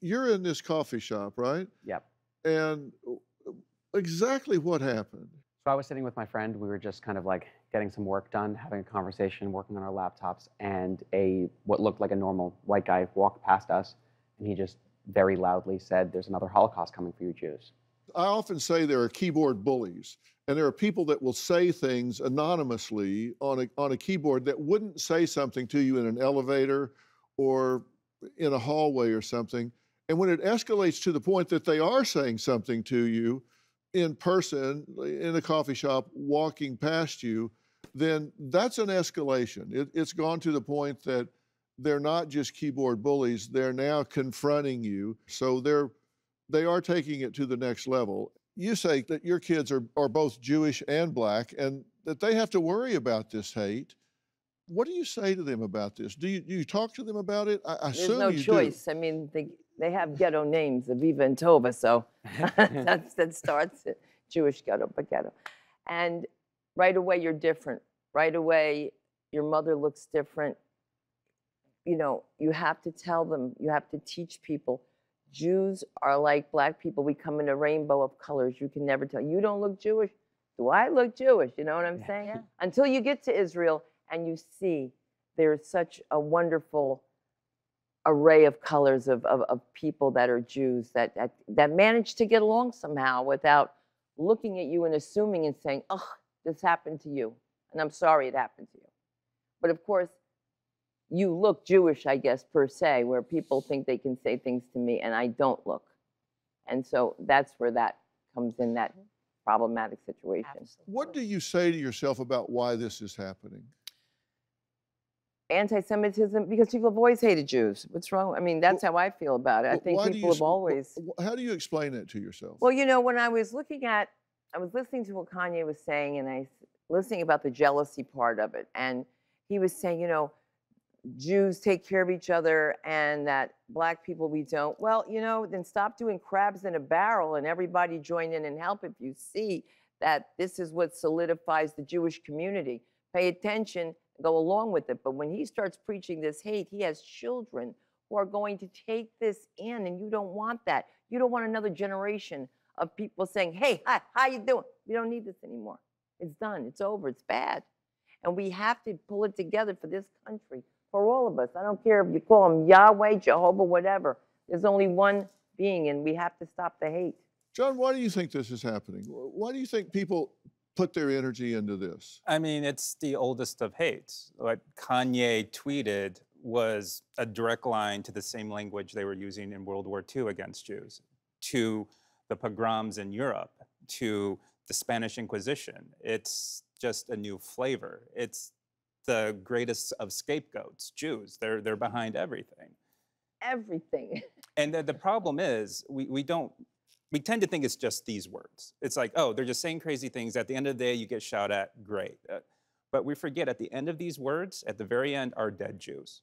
You're in this coffee shop, right? Yep. And exactly what happened? So I was sitting with my friend. We were just kind of like getting some work done, having a conversation, working on our laptops, and what looked like a normal white guy walked past us, and he just very loudly said, "There's another Holocaust coming for you Jews." I often say there are keyboard bullies, and there are people that will say things anonymously on a keyboard that wouldn't say something to you in an elevator or in a hallway or something. And when it escalates to the point that they are saying something to you in person, in a coffee shop, walking past you, then that's an escalation. It's gone to the point that they're not just keyboard bullies, they're now confronting you. So they are taking it to the next level. You say that your kids are both Jewish and black, and that they have to worry about this hate. What do you say to them about this? Do you talk to them about it? I assume no you choice. Do. I mean, they have ghetto names, Aviva and Tova, so that starts it. Jewish ghetto, but ghetto. And right away, you're different. Right away, your mother looks different. You know, you have to tell them, you have to teach people. Jews are like black people. We come in a rainbow of colors. You can never tell. You don't look Jewish. Do I look Jewish? You know what I'm saying? Yeah. Until you get to Israel and you see there's such a wonderful array of colors of people that are Jews that manage to get along somehow without looking at you and assuming and saying, "Oh, this happened to you, and I'm sorry it happened to you." But of course, you look Jewish, I guess, per se, where people think they can say things to me and I don't look. And so that's where that comes in, that problematic situation. Absolutely. What do you say to yourself about why this is happening? Anti-Semitism, because people have always hated Jews. What's wrong? I mean, that's how I feel about it. I think people have always... How do you explain that to yourself? Well, you know, when I was listening to what Kanye was saying, and I was listening about the jealousy part of it. And he was saying, you know, Jews take care of each other and that black people we don't. Well, you know, then stop doing crabs in a barrel and everybody join in and help if you see that this is what solidifies the Jewish community. Pay attention, go along with it. But when he starts preaching this hate, he has children who are going to take this in, and you don't want that. You don't want another generation of people saying, "Hey, hi, how you doing?" We don't need this anymore. It's done, it's over, it's bad. And we have to pull it together for this country. For all of us. I don't care if you call him Yahweh, Jehovah, whatever. There's only one being, and we have to stop the hate. John, why do you think this is happening? Why do you think people put their energy into this? I mean, it's the oldest of hates. What Kanye tweeted was a direct line to the same language they were using in World War II against Jews, to the pogroms in Europe, to the Spanish Inquisition. It's just a new flavor. It's the greatest of scapegoats, Jews. They're behind everything. Everything. And the problem is, we tend to think it's just these words. It's like, oh, they're just saying crazy things. At the end of the day, you get shot at, great. But we forget, at the end of these words, at the very end, are dead Jews.